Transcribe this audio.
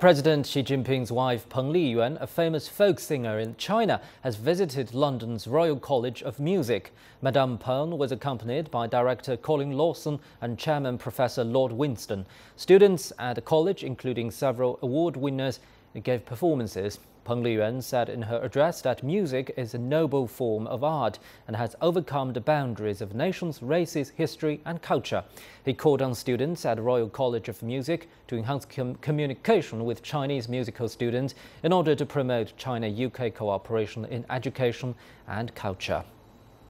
President Xi Jinping's wife, Peng Liyuan, a famous folk singer in China, has visited London's Royal College of Music. Madame Peng was accompanied by director Colin Lawson and chairman Professor Lord Winston. Students at the college, including several award winners, gave performances. Peng Liyuan said in her address that music is a noble form of art and has overcome the boundaries of nations, races, history and culture. He called on students at the Royal College of Music to enhance communication with Chinese musical students in order to promote China-UK cooperation in education and culture.